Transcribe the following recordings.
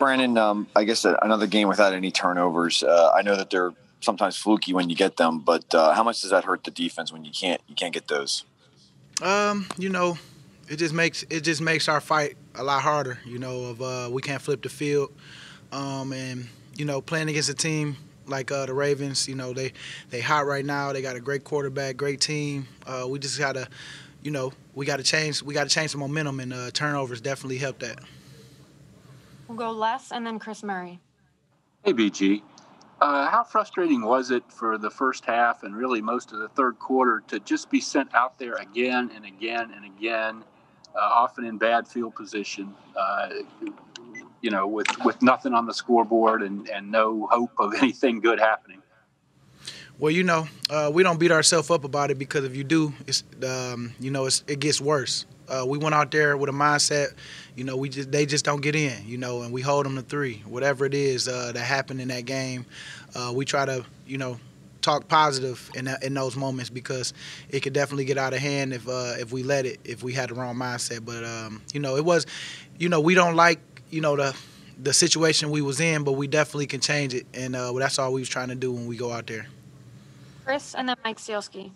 Brandon, I guess another game without any turnovers. I know that they're sometimes fluky when you get them, but how much does that hurt the defense when you can't get those? It just makes our fight a lot harder. We can't flip the field, and playing against a team like the Ravens, they hot right now. They got a great quarterback, great team. We just gotta, we gotta change the momentum, and turnovers definitely help that. We'll go Les and then Chris Murray. Hey, BG. How frustrating was it for the first half and really most of the third quarter to just be sent out there again and again and again, often in bad field position, with nothing on the scoreboard and no hope of anything good happening? Well, we don't beat ourselves up about it, because if you do, it gets worse. We went out there with a mindset, they just don't get in, and we hold them to 3. Whatever it is that happened in that game, we try to, talk positive in those moments, because it could definitely get out of hand if we let it, if we had the wrong mindset. But it was, we don't like, the situation we was in, but we definitely can change it, and that's all we was trying to do when we go out there. Chris, and then Mike Sielski.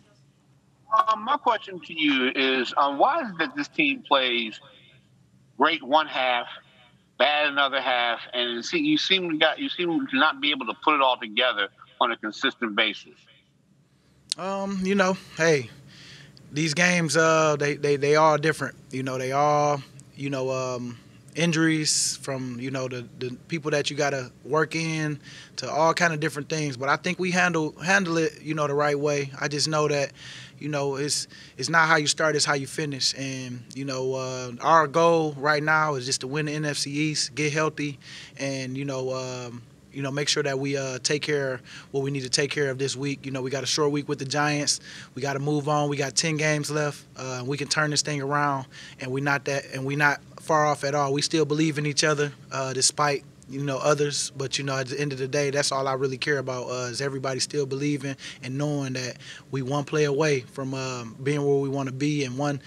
My question to you is, why is it that this team plays great one half, bad another half, and you seem to not be able to put it all together on a consistent basis? These games, they are different. They are, injuries from, the people that you got to work in to all kind of different things. But I think we handle it, the right way. I just know that, it's not how you start, it's how you finish. And, our goal right now is just to win the NFC East, get healthy, and, make sure that we take care of what we need to take care of this week. We got a short week with the Giants. We got to move on. We got 10 games left. We can turn this thing around, and we're not far off at all. We still believe in each other, despite others. But at the end of the day, that's all I really care about, is everybody still believing and knowing that we one play away from being where we want to be, and one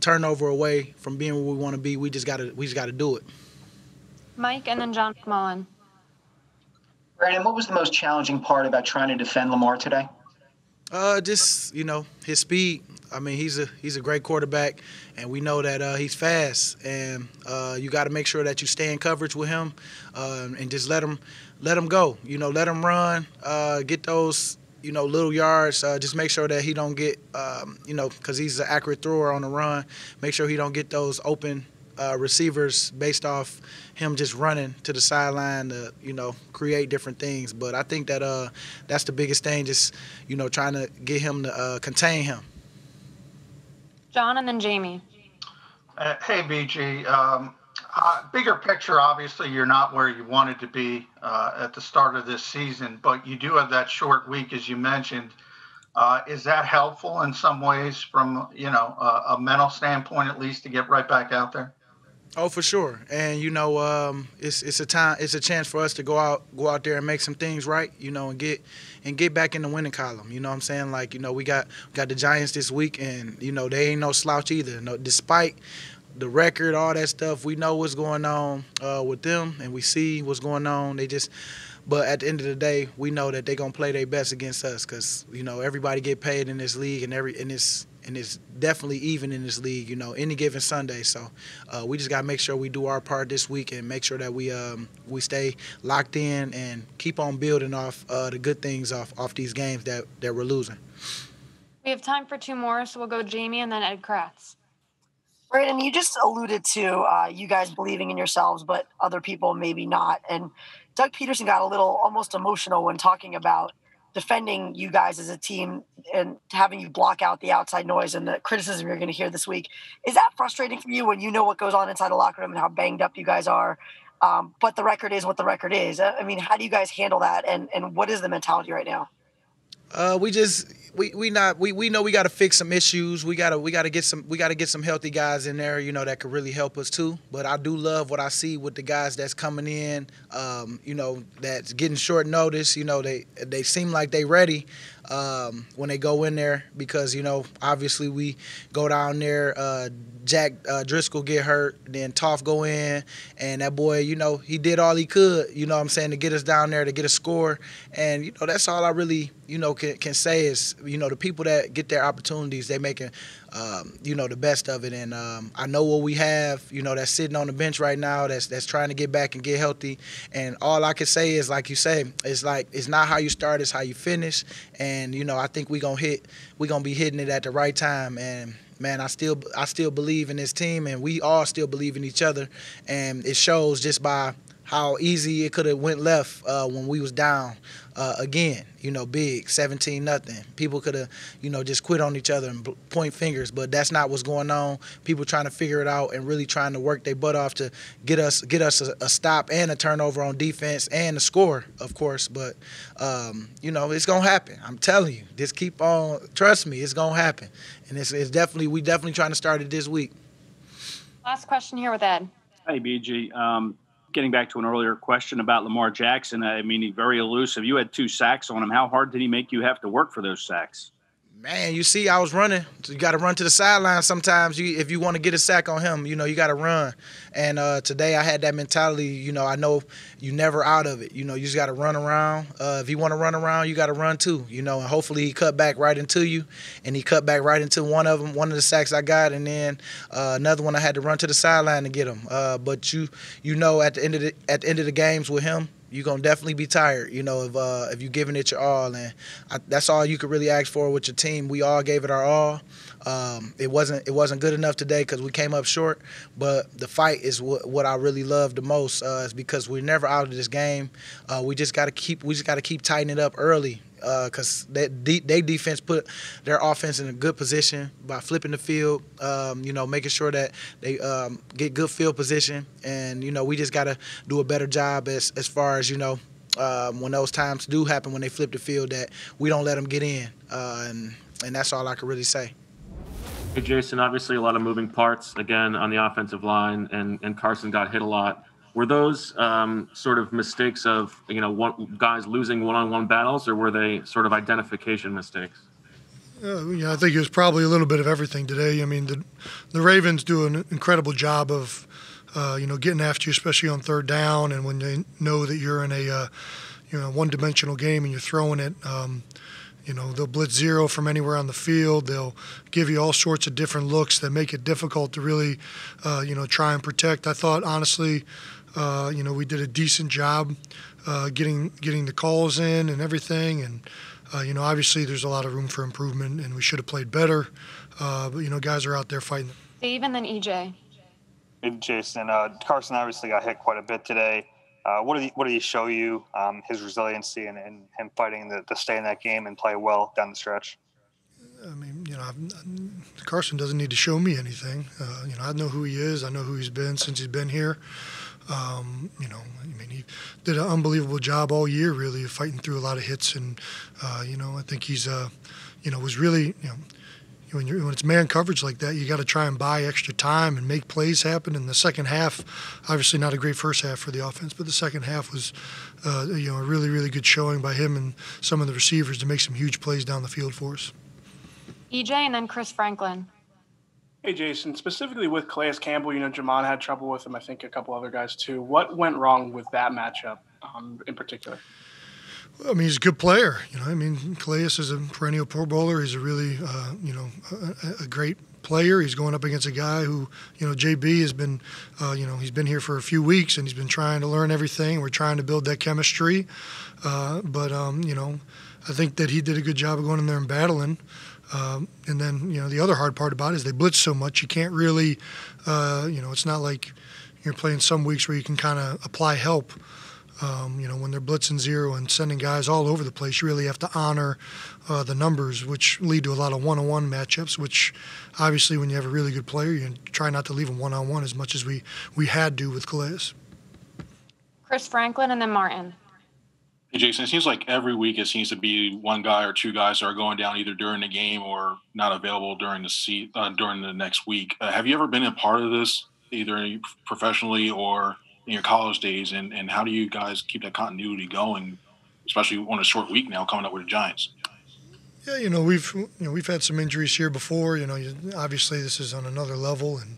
turnover away from being where we want to be. We just gotta do it. Mike, and then John Mullen. Brandon, what was the most challenging part about trying to defend Lamar today? Just, his speed. I mean, he's a great quarterback, and we know that he's fast, and you got to make sure that you stay in coverage with him, and just let him go. Let him run, get those little yards. Just make sure that he don't get because he's an accurate thrower on the run. Make sure he don't get those open receivers based off him just running to the sideline to, create different things. But I think that that's the biggest thing, just, trying to get him to contain him. John, and then Jamie. Hey, BG. Bigger picture, obviously, you're not where you wanted to be at the start of this season, but you do have that short week, as you mentioned. Is that helpful in some ways from, a mental standpoint, at least, to get right back out there? Oh, for sure, and it's a chance for us to go out there and make some things right, and get back in the winning column. You know what I'm saying? Like, we got the Giants this week, and they ain't no slouch either. No, despite the record, all that stuff, we know what's going on with them, and we see what's going on. But at the end of the day, we know that they're gonna play their best against us, because everybody get paid in this league, and it's definitely even in this league, any given Sunday. So we just gotta make sure we do our part this week, and make sure that we stay locked in and keep on building off the good things off these games that we're losing. We have time for 2 more, so we'll go Jamie and then Ed Kratz. Brandon, you just alluded to you guys believing in yourselves, but other people maybe not. And Doug Pederson got a little almost emotional when talking about defending you guys as a team and having you block out the outside noise and the criticism you're going to hear this week. Is that frustrating for you when you know what goes on inside the locker room and how banged up you guys are? But the record is what the record is. I mean, how do you guys handle that, and what is the mentality right now? We know we got to fix some issues. We got to get some healthy guys in there, that could really help us too. But I do love what I see with the guys that's coming in, that's getting short notice. They seem like they ready, when they go in there, because, you know, obviously we go down there, Jack Driscoll get hurt, then Toff go in, and that boy, you know, he did all he could, you know what I'm saying, to get us down there, to get a score. And, you know, that's all I really, you know, can say is, you know, the people that get their opportunities, they making, you know, the best of it. And I know what we have, you know, that's sitting on the bench right now, that's trying to get back and get healthy. And all I can say is, like you say, it's like, it's not how you start, it's how you finish. And, you know, I think we're going to be hitting it at the right time. And man, I still believe in this team, and we all still believe in each other, and it shows just by how easy it could have went left when we was down again, you know, big, 17-0. People could have, you know, just quit on each other and point fingers, but that's not what's going on. People trying to figure it out and really trying to work their butt off to get us a stop and a turnover on defense and a score, of course. But, you know, it's going to happen. I'm telling you, just keep on. Trust me, it's going to happen. And it's definitely, we definitely trying to start it this week. Last question here with Ed. Hey, BG. Getting back to an earlier question about Lamar Jackson, I mean, he's very elusive. You had 2 sacks on him. How hard did he make you have to work for those sacks? Man, you see, I was running. You got to run to the sideline sometimes. If you want to get a sack on him, you know, you got to run. And today I had that mentality, you know you never out of it. You know, you just got to run around. If you want to run around, you got to run too, you know. And hopefully he cut back right into you, and he cut back right into one of them, one of the sacks I got, and then another one I had to run to the sideline to get him. But you know, at the end of the games with him, you're going to definitely be tired, you know, if you're giving it your all. And that's all you could really ask for with your team. We all gave it our all. It wasn't good enough today because we came up short, but the fight is what I really love the most, is because we're never out of this game. We just got to keep tightening it up early, because they defense put their offense in a good position by flipping the field, you know, making sure that they get good field position. And, you know, we just got to do a better job as far as, you know, when those times do happen when they flip the field, that we don't let them get in. And that's all I can really say. Hey, Jason, obviously a lot of moving parts, again, on the offensive line, and Carson got hit a lot. Were those sort of mistakes of, you know, guys losing one-on-one battles, or were they sort of identification mistakes? Yeah, I think it was probably a little bit of everything today. I mean, the Ravens do an incredible job of, you know, getting after you, especially on third down, and when they know that you're in a, you know, one-dimensional game and you're throwing it. You know, they'll blitz zero from anywhere on the field. They'll give you all sorts of different looks that make it difficult to really, you know, try and protect. I thought, honestly, you know, we did a decent job getting the calls in and everything. And, you know, obviously there's a lot of room for improvement, and we should have played better. But, you know, guys are out there fighting. Dave, and then EJ. Hey, Jason, Carson obviously got hit quite a bit today. What did he show you, his resiliency and him fighting to stay in that game and play well down the stretch? I mean, you know, Carson doesn't need to show me anything. You know, I know who he is. I know who he's been since he's been here. You know, I mean, he did an unbelievable job all year, really, fighting through a lot of hits. And, you know, I think he's, you know, was really, you know, when it's man coverage like that, you got to try and buy extra time and make plays happen. In the second half, obviously not a great first half for the offense, but the second half was, you know, a really, really good showing by him and some of the receivers to make some huge plays down the field for us. EJ, and then Chris Franklin. Hey, Jason, specifically with Calais Campbell, you know, Jamon had trouble with him. I think a couple other guys too. What went wrong with that matchup in particular? I mean, he's a good player, you know. I mean, Calais is a perennial Pro Bowler. He's a really, you know, a great player. He's going up against a guy who, you know, JB has been, you know, he's been here for a few weeks, and he's been trying to learn everything. We're trying to build that chemistry. But, you know, I think that he did a good job of going in there and battling. And then, you know, the other hard part about it is they blitz so much. You can't really, you know, it's not like you're playing some weeks where you can kind of apply help. You know, when they're blitzing zero and sending guys all over the place, you really have to honor the numbers, which lead to a lot of one-on-one matchups, which obviously when you have a really good player, you try not to leave them one-on-one as much as we had to with Calais. Chris Franklin, and then Martin. Hey, Jason, it seems like every week it seems to be one guy or two guys that are going down either during the game or not available during the during the next week. Have you ever been a part of this, either professionally or in your college days, and how do you guys keep that continuity going, especially on a short week now coming up with the Giants? Yeah, we've had some injuries here before. Obviously this is on another level, and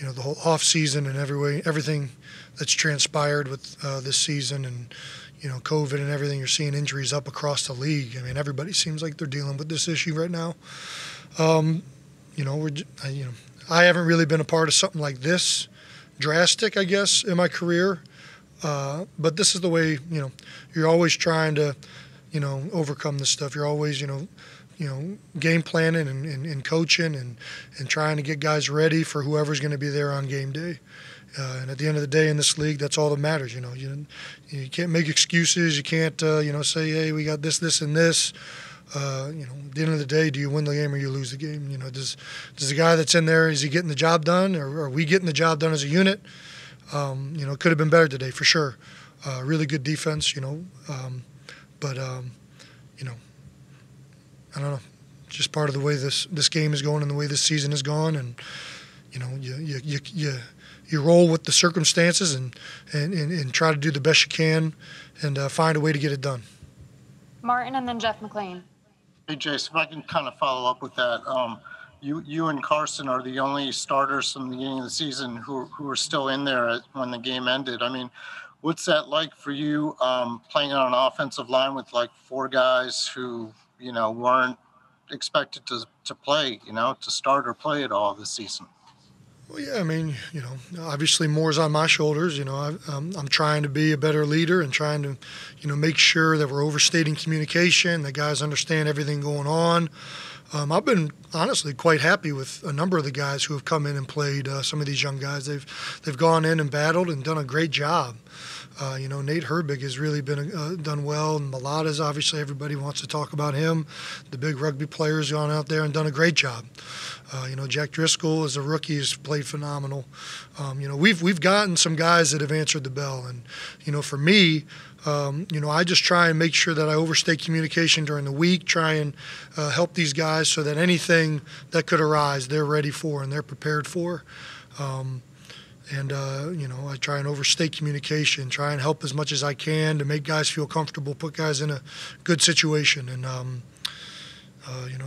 the whole off season and everything that's transpired with this season and COVID and everything. You're seeing injuries up across the league. I mean, everybody seems like they're dealing with this issue right now. I haven't really been a part of something like this drastic, I guess, in my career. But this is the way. You're always trying to, overcome this stuff. You're always, game planning and coaching and trying to get guys ready for whoever's going to be there on game day. And at the end of the day in this league, that's all that matters. You can't make excuses. You can't, say, hey, we got this, and this. At the end of the day, do you win the game or you lose the game? Does the guy that's in there, is he getting the job done, or are we getting the job done as a unit? It could have been better today for sure. Really good defense, I don't know, just part of the way this game is going and the way this season has gone, and you roll with the circumstances and try to do the best you can and find a way to get it done. Martin and then Jeff McLean. Hey, Jason, if I can kind of follow up with that. You and Carson are the only starters from the beginning of the season who are still in there when the game ended. I mean, what's that like for you playing on an offensive line with like four guys who, weren't expected to play, to start or play at all this season? Well, yeah, I mean, obviously more is on my shoulders. I'm trying to be a better leader and trying to, make sure that we're overstating communication, that guys understand everything going on. I've been honestly quite happy with a number of the guys who have come in and played. Some of these young guys, they've gone in and battled and done a great job. Nate Herbig has really been done well, and Malata's obviously, everybody wants to talk about him. The big rugby player's gone out there and done a great job. Jack Driscoll as a rookie has played phenomenal. We've gotten some guys that have answered the bell, and for me. I just try and make sure that I overstay communication during the week, try and help these guys so that anything that could arise, they're ready for and they're prepared for. I try and overstay communication, try and help as much as I can to make guys feel comfortable, put guys in a good situation. And,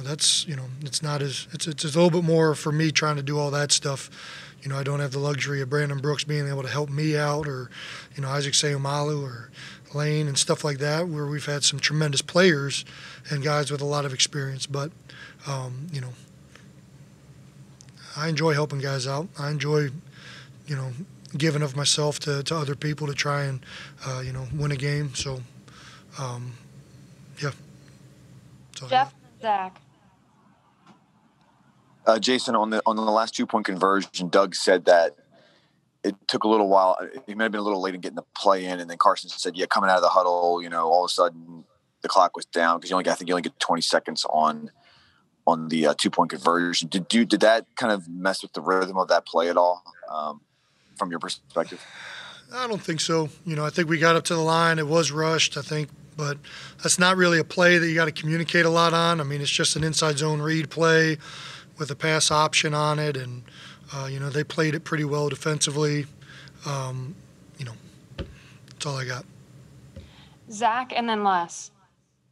that's, it's not as, it's a little bit more for me trying to do all that stuff. I don't have the luxury of Brandon Brooks being able to help me out, or, Isaac Sayumalu or Lane and stuff like that, where we've had some tremendous players and guys with a lot of experience. But, I enjoy helping guys out. I enjoy, giving of myself to other people to try and, win a game. So, yeah. Jeff, Zach. Jason, on the last 2-point conversion, Doug said that it took a little while. He may have been a little late in getting the play in, and then Carson said, "Yeah, coming out of the huddle, all of a sudden the clock was down because you only get 20 seconds on the 2-point conversion." Did that kind of mess with the rhythm of that play at all, from your perspective? I don't think so. I think we got up to the line. It was rushed, I think. But that's not really a play that you got to communicate a lot on. I mean, it's just an inside zone read play with a pass option on it. And, they played it pretty well defensively. That's all I got. Zach, and then Les.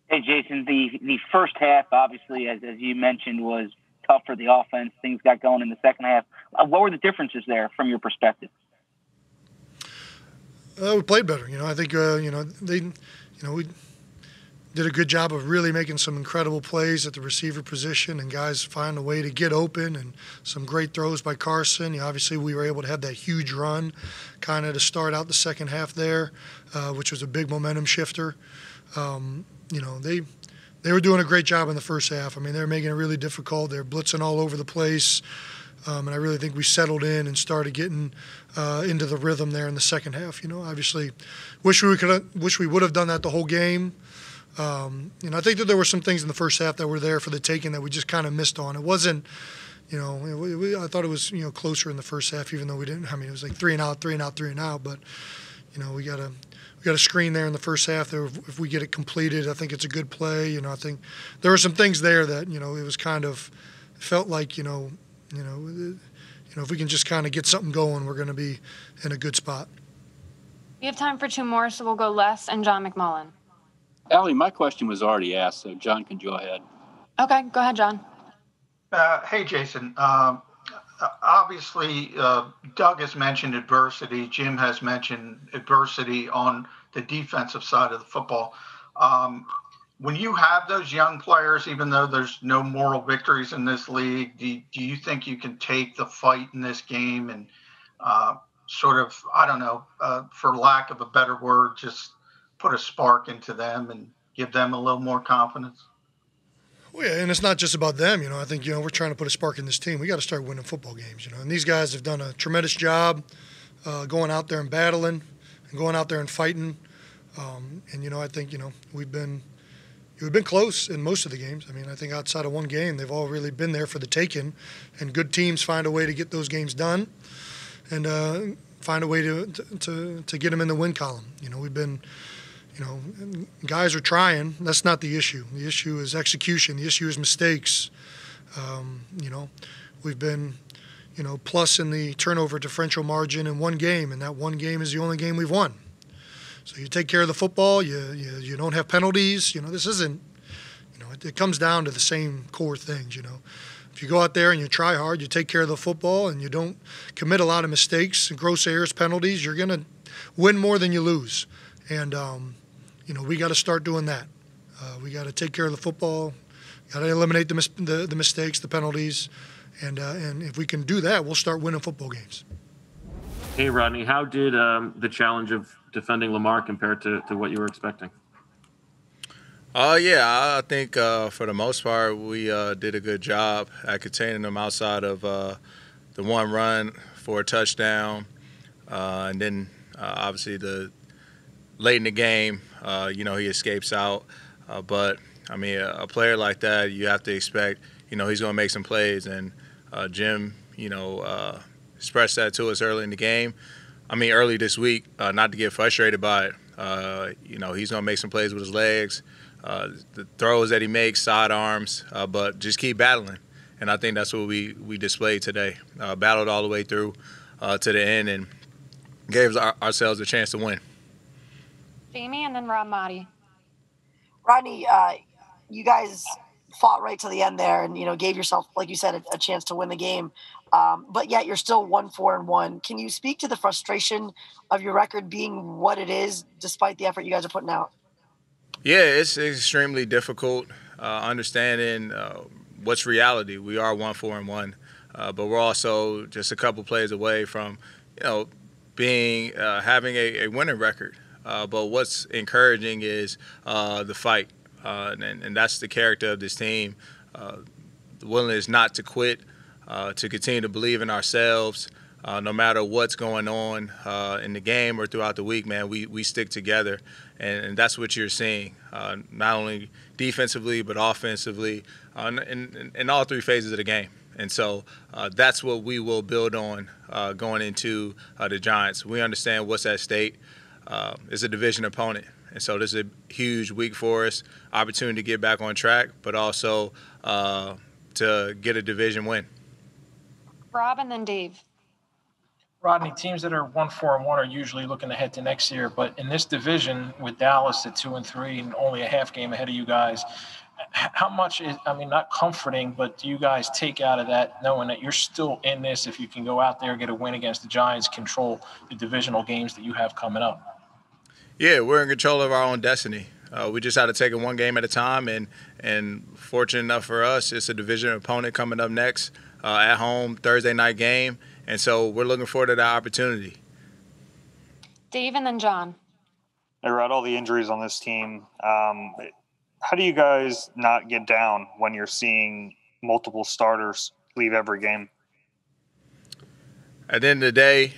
Hey, Jason, the first half, obviously, as you mentioned, was tough for the offense. Things got going in the second half. What were the differences there from your perspective? We played better. I think, they – we did a good job of really making some incredible plays at the receiver position, and guys find a way to get open, and some great throws by Carson. Obviously, we were able to have that huge run kind of to start out the second half there, which was a big momentum shifter. They were doing a great job in the first half. I mean, they were making it really difficult. They were blitzing all over the place. And I really think we settled in and started getting into the rhythm there in the second half. Obviously, wish we would have done that the whole game. I think that there were some things in the first half that were there for the taking that we just kind of missed on. It wasn't, I thought it was closer in the first half, even though we didn't. I mean, it was like three and out. But we got a screen there in the first half. There, if we get it completed, I think it's a good play. I think there were some things there that it was kind of felt like if we can just kind of get something going, we're going to be in a good spot. We have time for two more, so we'll go Les and John McMullen. Allie, my question was already asked, so John can go ahead. Okay, go ahead, John. Hey, Jason. Obviously, Doug has mentioned adversity. Jim has mentioned adversity on the defensive side of the football. When you have those young players, even though there's no moral victories in this league, do you think you can take the fight in this game and sort of, I don't know, for lack of a better word, just put a spark into them and give them a little more confidence? Well, yeah, and it's not just about them, I think, we're trying to put a spark in this team. We got to start winning football games, and these guys have done a tremendous job going out there and battling and going out there and fighting. And, I think, we've been close in most of the games. I think outside of one game, they've all really been there for the taking, and good teams find a way to get those games done and find a way to get them in the win column. We've been, guys are trying. That's not the issue. The issue is execution. The issue is mistakes. We've been, plus in the turnover differential margin in one game, and that one game is the only game we've won. So you take care of the football. You don't have penalties. This isn't. It comes down to the same core things. If you go out there and you try hard, you take care of the football, and you don't commit a lot of mistakes, gross errors, penalties, you're gonna win more than you lose. And we got to start doing that. We got to take care of the football. Got to eliminate the mistakes, the penalties, and if we can do that, we'll start winning football games. Hey, Rodney, how did the challenge of defending Lamar compared to what you were expecting? I think for the most part we did a good job at containing them outside of the one run for a touchdown, and then obviously late in the game, he escapes out. But a player like that, you have to expect, he's going to make some plays. And Jim, expressed that to us early in the game. Early this week, not to get frustrated by it. He's going to make some plays with his legs, the throws that he makes, sidearms, but just keep battling. And I think that's what we displayed today. Battled all the way through to the end and gave ourselves a chance to win. Jamie and then Rob Motti. Rodney, you guys fought right to the end there and, gave yourself, like you said, a chance to win the game. But yet you're still 1-4-1. Can you speak to the frustration of your record being what it is despite the effort you guys are putting out? Yeah, it's extremely difficult understanding what's reality. We are 1-4-1, but we're also just a couple plays away from, being having a winning record. But what's encouraging is the fight, and that's the character of this team, the willingness not to quit, to continue to believe in ourselves, no matter what's going on in the game or throughout the week, man, we stick together. And that's what you're seeing, not only defensively but offensively in all three phases of the game. And so that's what we will build on going into the Giants. We understand what's at stake. It's a division opponent. And so this is a huge week for us, opportunity to get back on track, but also to get a division win. Rob and then Dave. Rodney, teams that are 1-4-1 are usually looking ahead to next year, but in this division with Dallas at 2-3 and only a half game ahead of you guys, how much is, not comforting, but do you guys take out of that knowing that you're still in this? If you can go out there, get a win against the Giants, control the divisional games that you have coming up? Yeah, we're in control of our own destiny. We just had to take it one game at a time, and fortunate enough for us, it's a division opponent coming up next at home, Thursday night game, and so we're looking forward to that opportunity. Dave and then John. Hey, Rod, all the injuries on this team, how do you guys not get down when you're seeing multiple starters leave every game? At the end of the day,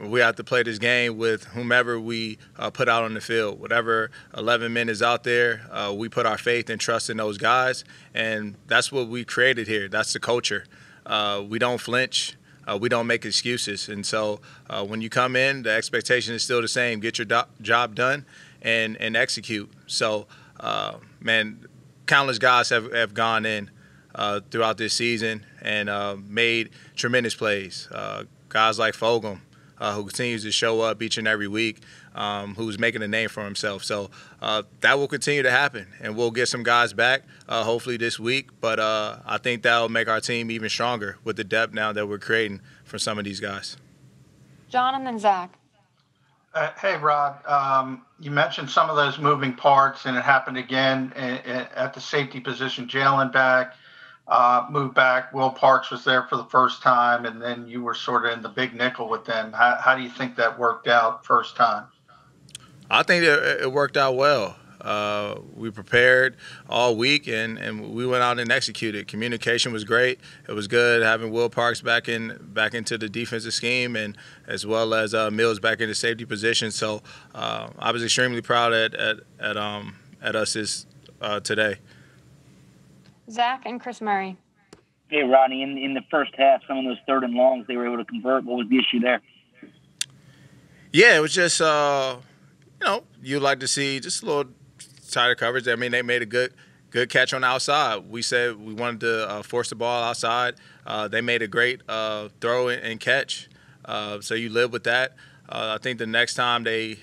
we have to play this game with whomever we put out on the field. Whatever 11 men is out there, we put our faith and trust in those guys, and that's what we created here. That's the culture. We don't flinch. We don't make excuses. And so when you come in, the expectation is still the same. Get your job done and execute. So, man, countless guys have gone in throughout this season and made tremendous plays. Guys like Fulgham, who continues to show up each and every week. who's making a name for himself. So that will continue to happen, and we'll get some guys back hopefully this week. But I think that will make our team even stronger with the depth now that we're creating for some of these guys. John and then Zach. Hey, Rod, you mentioned some of those moving parts, and it happened again at the safety position. Jalen moved back. Will Parks was there for the first time, and then you were sort of in the big nickel with them. How do you think that worked out first time? I think it worked out well. We prepared all week, and we went out and executed. Communication was great. It was good having Will Parks back into the defensive scheme, and as well as Mills back into safety position. So I was extremely proud at us today. Zach and Chris Murray. Hey, Rodney, in the first half, some of those third and longs they were able to convert. What was the issue there? Yeah, it was just you'd like to see just a little tighter coverage. I mean, they made a good catch on the outside. We said we wanted to force the ball outside. They made a great throw and catch. So you live with that. I think the next time they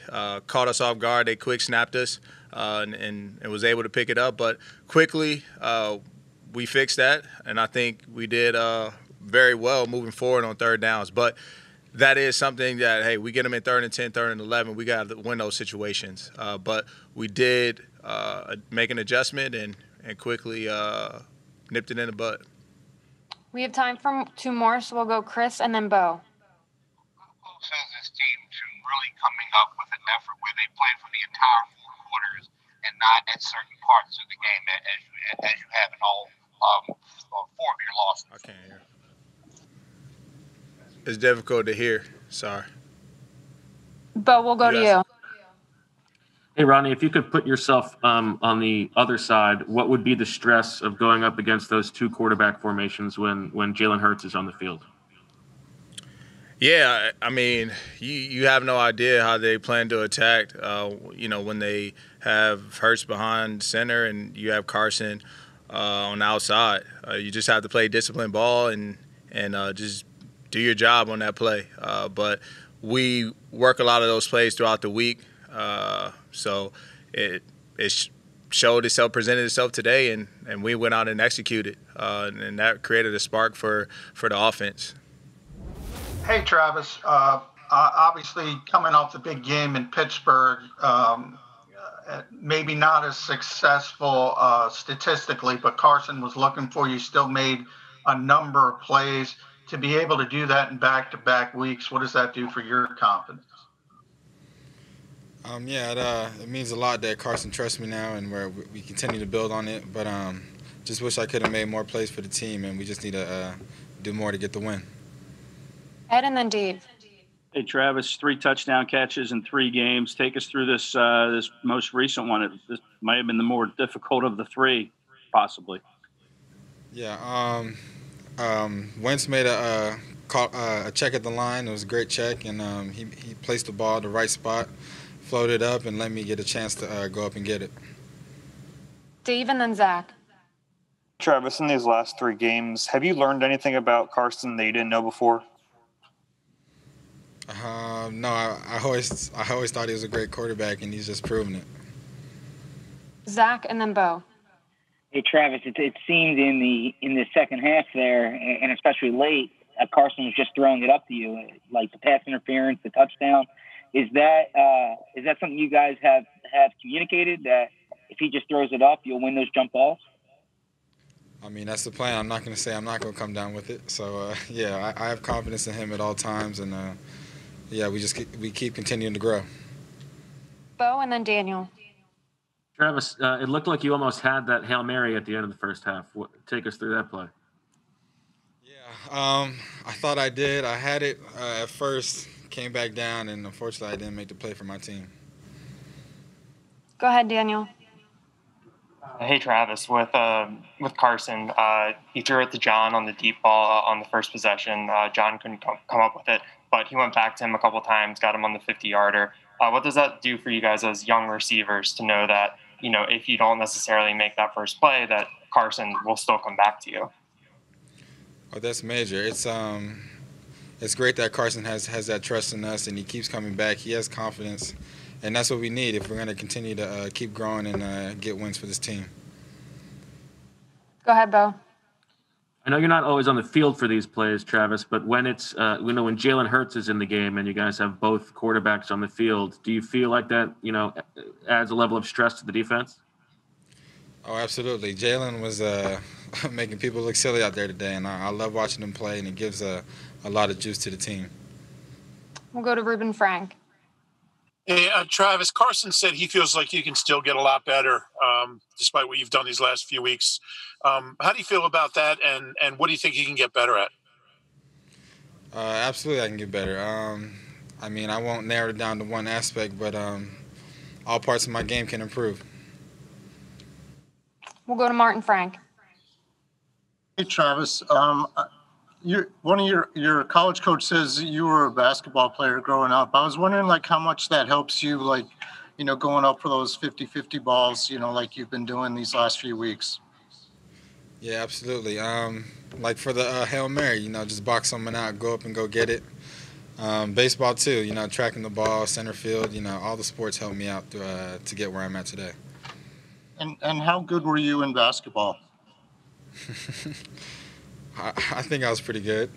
caught us off guard, they quick snapped us and was able to pick it up. But quickly we fixed that, and I think we did very well moving forward on third downs. But that is something that, hey, we get them in 3rd and 10, 3rd and 11, we got to win those situations. But we did make an adjustment and quickly nipped it in the butt. We have time for two more, so we'll go Chris and then Bo. How close has this team to really coming up with an effort where they play for the entire 4 quarters and not at certain parts of the game as you have in all 4 of your losses? I can't hear. It's difficult to hear. Sorry. But we'll go to you. Hey, Rodney, if you could put yourself on the other side, what would be the stress of going up against those 2 quarterback formations when Jalen Hurts is on the field? Yeah, I mean, you have no idea how they plan to attack, when they have Hurts behind center and you have Carson on the outside. You just have to play disciplined ball and just – do your job on that play. But we work a lot of those plays throughout the week. So it showed itself, presented itself today, and we went out and executed. And that created a spark for the offense. Hey, Travis, obviously coming off the big game in Pittsburgh, maybe not as successful statistically, but Carson was looking for you, still made a number of plays. To be able to do that in back-to-back weeks, what does that do for your confidence? It means a lot that Carson trusts me now, and we continue to build on it. But just wish I could have made more plays for the team, and we just need to do more to get the win. Ed and then Dave. Hey, Travis, 3 touchdown catches in 3 games. Take us through this this most recent one. This might have been the more difficult of the 3, possibly. Yeah, Wentz made a check at the line. It was a great check, and he placed the ball at the right spot, floated up, and let me get a chance to go up and get it. Dave and then Zach. Travis, in these last 3 games, have you learned anything about Carson that you didn't know before? No, I always thought he was a great quarterback, and he's just proven it. Zach and then Bo. Hey, Travis, it seemed in the second half there, and especially late, Carson was just throwing it up to you, like the pass interference, the touchdown. Is that something you guys have communicated, that if he just throws it up, you'll win those jump balls? I mean, that's the plan. I'm not going to say I'm not going to come down with it. So, I have confidence in him at all times, and, we keep continuing to grow. Bo and then Daniel. Travis, it looked like you almost had that Hail Mary at the end of the first half. Take us through that play. Yeah, I thought I did. I had it at first, came back down, and unfortunately I didn't make the play for my team. Go ahead, Daniel. Hey, Travis, with Carson, he threw it to John on the deep ball on the first possession. John couldn't come up with it, but he went back to him a couple times, got him on the 50-yarder. What does that do for you guys as young receivers to know that, if you don't necessarily make that first play, that Carson will still come back to you? Oh, that's major. It's great that Carson has that trust in us, and he keeps coming back. He has confidence, And that's what we need if we're going to continue to keep growing and get wins for this team. Go ahead, Bo. I know you're not always on the field for these plays, Travis, but when it's when Jalen Hurts is in the game and you guys have both quarterbacks on the field, do you feel like that, you know, adds a level of stress to the defense? Oh, absolutely. Jalen was making people look silly out there today, and I love watching him play, and it gives a lot of juice to the team. We'll go to Ruben Frank. Hey, Travis, Carson said he feels like you can still get a lot better despite what you've done these last few weeks. How do you feel about that, and what do you think you can get better at? Absolutely I can get better. I mean, I won't narrow it down to one aspect, but all parts of my game can improve. We'll go to Martin Frank. Hey, Travis. Your college coach says you were a basketball player growing up. I was wondering, like, how much that helps you, like, you know, going up for those 50-50 balls, you know, like you've been doing these last few weeks. Yeah, absolutely. Like for the Hail Mary, you know, just box someone out, go up and go get it. Baseball too, you know, tracking the ball, center field, you know, all the sports helped me out to get where I'm at today. And how good were you in basketball? I think I was pretty good.